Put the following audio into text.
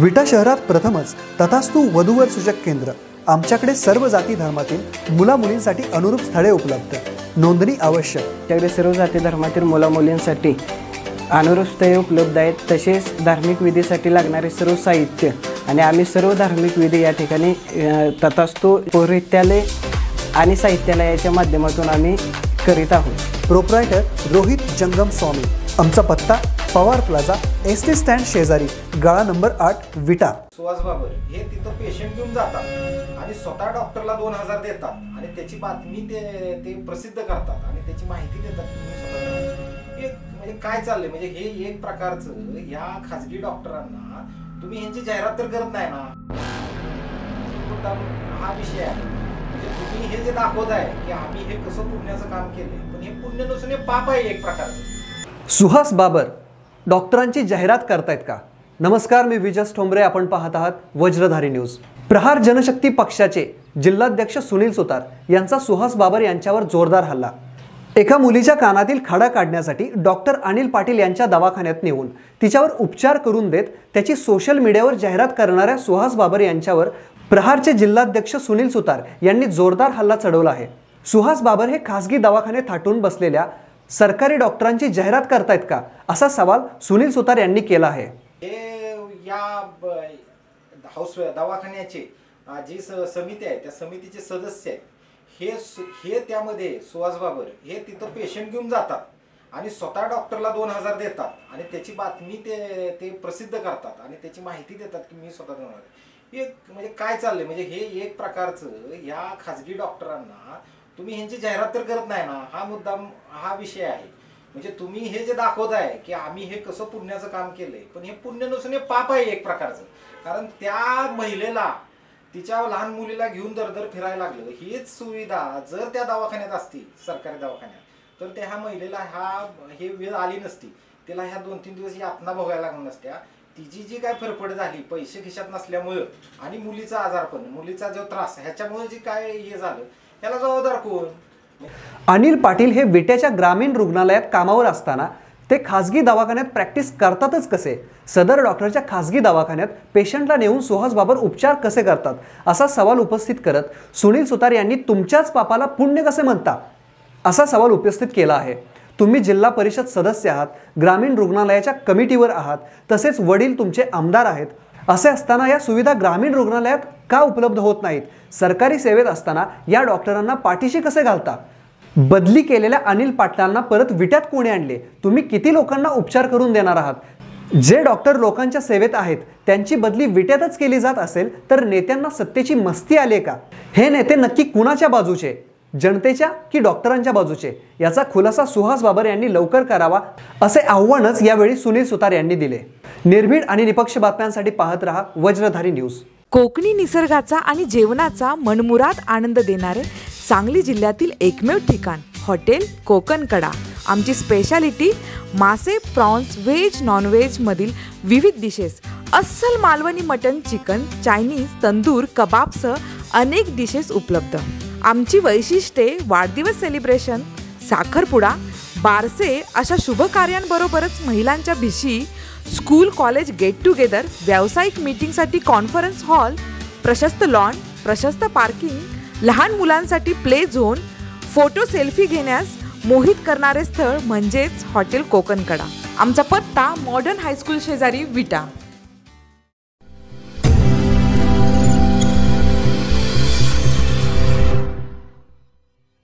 विटा शहरात प्रथमच तथास्तु वधूवर सूचक केंद्र, आमच्याकडे सर्व जाती धर्मातील मुला मुलींसाठी अनुरूप स्थळे उपलब्ध, नोंदणी आवश्यक। आमच्याकडे सर्व जाती धर्मातील मुला मुलींसाठी अनुरूप स्थळे उपलब्ध आहेत, तसेच धार्मिक विधीसाठी लागणारे सर्व साहित्य आणि आम्ही सर्व धार्मिक विधी या ठिकाणी तथास्तु पौरोहित्यालय आणि साहित्यालयाच्या माध्यमातून आम्ही करीत आहोत। प्रोप्रायटर रोहित जंगम स्वामी, आमचा पत्ता पवार प्लाजा एसटी स्टँड शेजारी, गाळा नंबर 8 विटा। सुहास बाबर हे तिथं पेशंट घेऊन जातात आणि स्वतः डॉक्टरला 2000 देतात आणि त्याची बातमी ते प्रसिद्ध करतात आणि त्याची माहिती देतात। एक म्हणजे काय चालले, म्हणजे हे एक प्रकारचं या खासगी डॉक्टरांना तुम्ही यांची जाहिरात तर करत नाही ना, हा विषय आहे। म्हणजे तुम्ही हे जे दाखवताय की आम्ही हे कसं पुण्याचं काम केलं, पण हे पुण्य नसून पाप आहे एक प्रकारचं। सुहास बाबर डॉक्टरांची जाहिरात करतायत का? नमस्कार, मी विजस ठोंबरे, आपण पाहत आहात वज्रधारी न्यूज। प्रहार जनशक्ती पक्षाचे जिल्हाध्यक्ष सुनील सुतार यांचा सुहास बाबर यांच्यावर जोरदार हल्ला। एका मुलीच्या कानातील खडा काढण्यासाठी डॉक्टर अनिल पाटील यांच्या दवाखान्यात नेऊन तिच्यावर उपचार करून देत त्याची सोशल मीडियावर जाहिरात करणाऱ्या सुहास बाबर यांच्यावर प्रहारचे जिल्हाध्यक्ष सुनील सुतार यांनी जोरदार हल्ला चढवला आहे। सुहास बाबर हे खासगी दवाखाने थाटून बसलेल्या सरकारी डॉक्टरांची जाहिरात करतायत का, असा सवाल सुनील सुतार यांनी केला आहे। दवाखान्याचे जी समिती आहे त्या समितीचे सदस्य हे त्यामध्ये सुहास बाबर हे तिथं पेशंट घेऊन जातात आणि स्वतः डॉक्टरला 2000 देतात आणि त्याची बातमी ते प्रसिद्ध करतात आणि त्याची माहिती देतात की मी स्वतः देणार। एक म्हणजे काय चाललंय, म्हणजे हे एक प्रकारचं या खासगी डॉक्टरांना तुम्ही यांची जाहिरात तर करत नाही ना, हा मुद्दा हा विषय आहे। म्हणजे तुम्ही हे जे दाखवताय की आम्ही हे कसं पुण्याचं काम केलंय, पण हे पुण्य नसून हे पाप आहे एक प्रकारचं। कारण त्या महिलेला तिच्या लहान मुलीला घेऊन दरदर फिरायला लागलं। हीच सुविधा जर त्या दवाखान्यात असती, सरकारी दवाखान्यात, तर त्या ह्या महिलेला हे वेळ आली नसती, तिला ह्या 2-3 दिवस यातना भोगायला लागल्या नसत्या। तिची जी काय फरफड झाली पैसे खिशात नसल्यामुळे आणि मुलीचा आजारपण, मुलीचा जो त्रास, ह्याच्यामुळे जी काय हे झालं, त्याला जबाबदार कोण? अनिल पाटील हे विट्याच्या ग्रामीण रुग्णालयात कामावर असताना ते खासगी दवाखान्यात प्रॅक्टिस करतातच कसे? सदर डॉक्टरच्या खासगी दवाखान्यात पेशंटला नेऊन सुहास बाबर उपचार कसे करतात, असा सवाल उपस्थित करत सुनील सुतार यांनी तुमच्याच पापाला पुण्य कसे म्हणता, असा सवाल उपस्थित केला आहे। तुम्ही जिल्हा परिषद सदस्य आहात, ग्रामीण रुग्णालयाच्या कमिटीवर आहात, तसेच वडील तुमचे आमदार आहेत, असे असताना या सुविधा ग्रामीण रुग्णालयात का उपलब्ध होत नाहीत? सरकारी सेवेत असताना या डॉक्टरांना पाठीशी कसे घालता? बदली केलेल्या अनिल पाटलांना परत विट्यात कोणी आणले? तुम्ही किती लोकांना उपचार करून देणार आहात? जे डॉक्टर लोकांच्या सेवेत आहेत त्यांची बदली विट्यातच केली जात असेल तर नेत्यांना सत्तेची मस्ती आली का? हे नेते नक्की कुणाच्या बाजूचे, जनतेच्या की डॉक्टरांच्या बाजूचे, याचा खुलासा सुहास बाबर यांनी लवकर करावा, असे आव्हानच यावेळी सुनील सुतार यांनी दिले। निर्भीड आणि निपक्ष बातम्यांसाठी पाहत रहा वज्रधारी न्यूज। कोकणी निसर्गाचा आणि जेवणाचा मनमुराद आनंद देणारे सांगली जिल्ह्यातील एकमेव ठिकाण हॉटेल कोकण कडा। आमची स्पेशालिटी मासे, प्रॉन्स, व्हेज नॉनव्हेज मधील विविध डिशेस, अस्सल Malvani mutton, chicken, Chinese, tandoor कबाबसह अनेक डिशेस उपलब्ध। आमची वैशिष्ट्ये वाढदिवस सेलिब्रेशन, साखरपुडा, बारसे अशा शुभ कार्यांबरोबरच महिलांच्या भिशी, स्कूल कॉलेज गेट टुगेदर, व्यावसायिक मीटिंगसाठी कॉन्फरन्स हॉल, प्रशस्त लॉन, प्रशस्त पार्किंग, लहान मुलांसाठी प्ले झोन, फोटो सेल्फी घेण्यास मोहित करणारे स्थळ म्हणजेच हॉटेल कोकण कडा। आमचा पत्ता मॉडर्न हायस्कूल शेजारी विटा।